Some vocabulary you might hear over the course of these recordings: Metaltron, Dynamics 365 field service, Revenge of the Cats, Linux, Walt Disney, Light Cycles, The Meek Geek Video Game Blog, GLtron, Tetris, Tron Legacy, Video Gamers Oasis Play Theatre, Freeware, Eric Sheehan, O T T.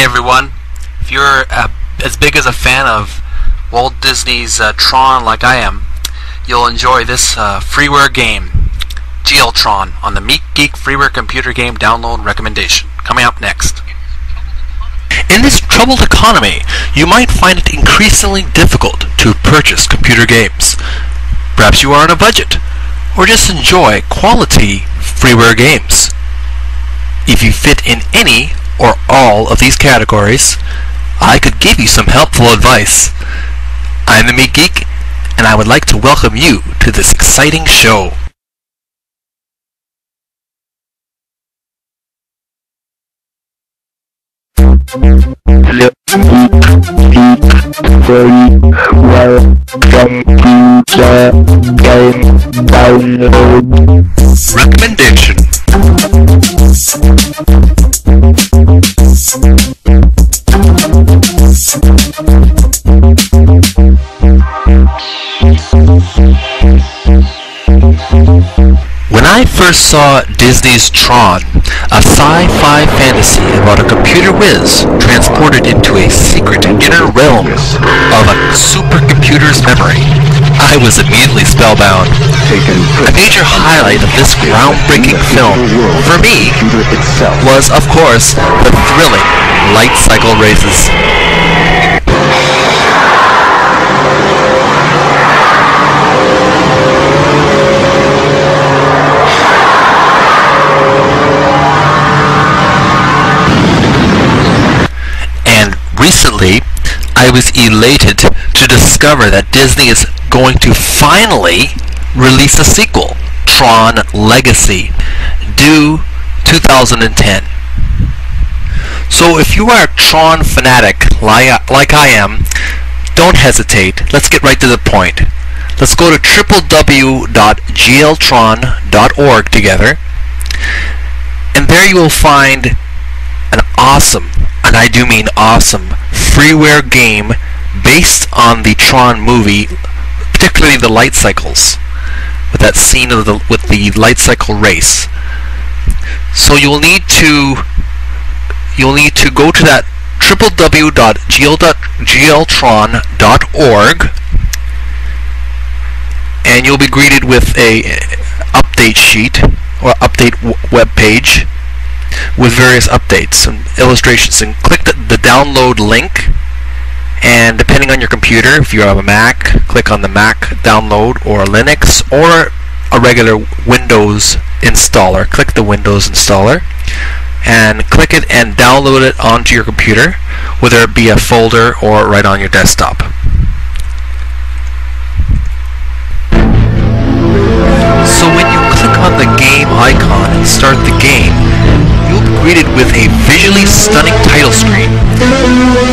Hey everyone, if you're as big as a fan of Walt Disney's Tron like I am, you'll enjoy this freeware game, GLtron, on the Meek Geek Freeware Computer Game Download Recommendation, coming up next. In this troubled economy, you might find it increasingly difficult to purchase computer games. Perhaps you are on a budget, or just enjoy quality freeware games. If you fit in any or all of these categories, I could give you some helpful advice. I'm the Meek Geek, and I would like to welcome you to this exciting show. Recommendation. When I first saw Disney's Tron, a sci-fi fantasy about a computer whiz transported into a secret inner realm of a supercomputer's memory, I was immediately spellbound. A major highlight of this groundbreaking film, for me, was, of course, the thrilling light cycle races. And recently, I was elated to discover that Disney is going to finally release a sequel, Tron Legacy, due 2010. So if you are a Tron fanatic like I am, don't hesitate. Let's get right to the point. Let's go to www.gltron.org together, and there you will find an awesome, and I do mean awesome, freeware game based on the Tron movie, particularly the light cycles, with that scene of the light cycle race. So you'll need to go to that www.gltron.org, and you'll be greeted with a update sheet or update web page with various updates and illustrations, and click the download link. And depending on your computer, if you have a Mac, click on the Mac download, or Linux, or a regular Windows installer. Click the Windows installer and click it and download it onto your computer, whether it be a folder or right on your desktop. So when you click on the game icon and start the game, you'll be greeted with a visually stunning title screen.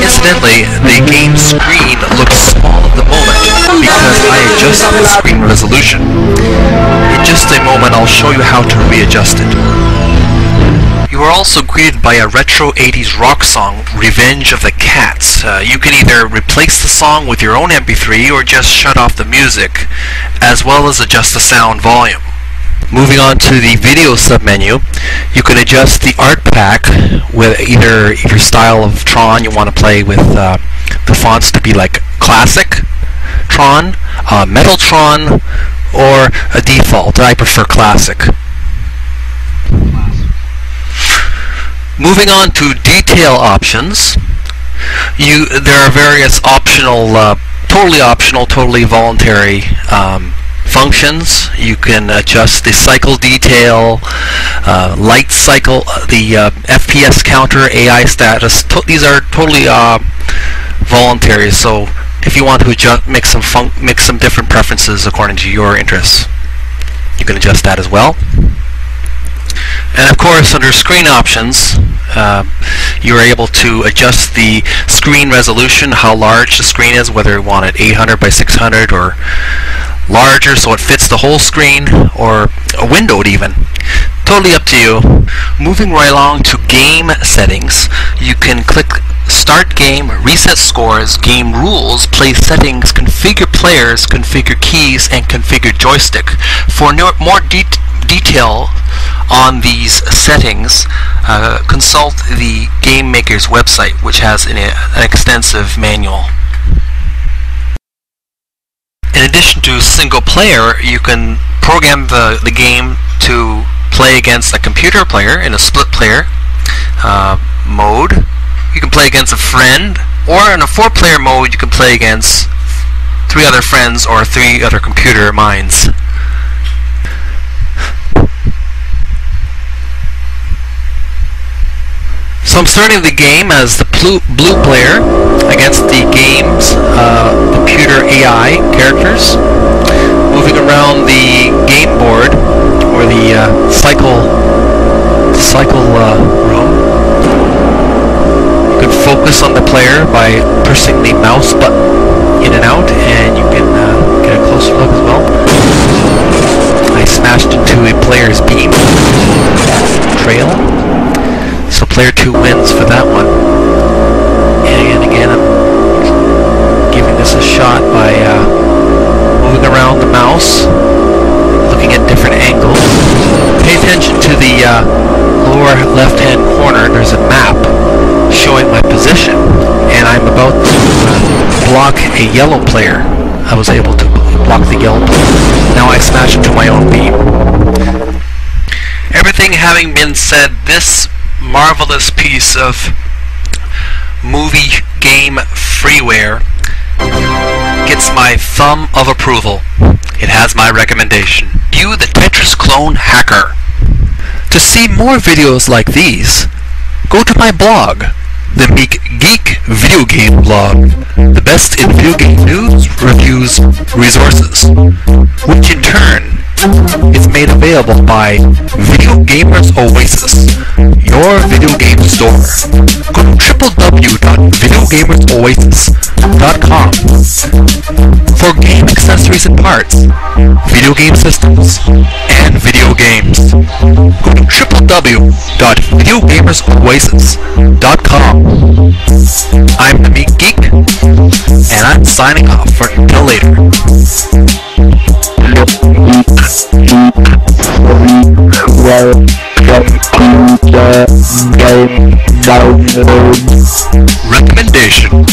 Incidentally, the game screen looks small at the moment because I adjusted the screen resolution. In just a moment, I'll show you how to readjust it. You are also greeted by a retro 80s rock song, Revenge of the Cats. You can either replace the song with your own MP3 or just shut off the music, as well as adjust the sound volume. Moving on to the video submenu, you can adjust the art pack with either your style of Tron. You want to play with the fonts to be like Classic Tron, Metaltron, or a default. I prefer Classic. Moving on to detail options, there are various optional, totally voluntary functions. You can adjust the cycle detail, light cycle, the FPS counter, AI status. These are totally voluntary, so if you want to adjust, make some different preferences according to your interests, you can adjust that as well. And of course, under screen options, you're able to adjust the screen resolution, how large the screen is, whether you want it 800 by 600 or larger so it fits the whole screen, or windowed even. Totally up to you. Moving right along to game settings, you can click Start Game, Reset Scores, Game Rules, Play Settings, Configure Players, Configure Keys, and Configure Joystick. For more detail on these settings, consult the Game Maker's website, which has an extensive manual. In addition to single player, you can program the game to play against a computer player in a split player mode. You can play against a friend, or in a four-player mode you can play against three other friends or three other computer minds. So I'm starting the game as the blue player against the game's computer AI characters, moving around the game board or the cycle room. You can focus on the player by pressing the mouse button in and out, and you can get a closer look as well. I smashed into a player's beam trail. So player 2 wins for that one. And again, I'm giving this a shot by moving around the mouse, looking at different angles. Pay attention to the lower left-hand corner. There's a map showing my position, and I'm about to block a yellow player. I was able to block the yellow player. Now I smash into my own beam. Everything having been said, this marvelous piece of movie game freeware gets my thumb of approval. It has my recommendation. You, the Tetris clone hacker. To see more videos like these, go to my blog, The Meek Geek Video Game Blog, the best in video game news, reviews, resources, which in turn is made available by Video Gamers Oasis, your video game store. Go to www.videogamersoasis.com for game accessories and parts, video game systems, and video games. Go to www.videogamersoasis.com. I'm The Meek Geek, and I'm signing off for until later. Recommendation.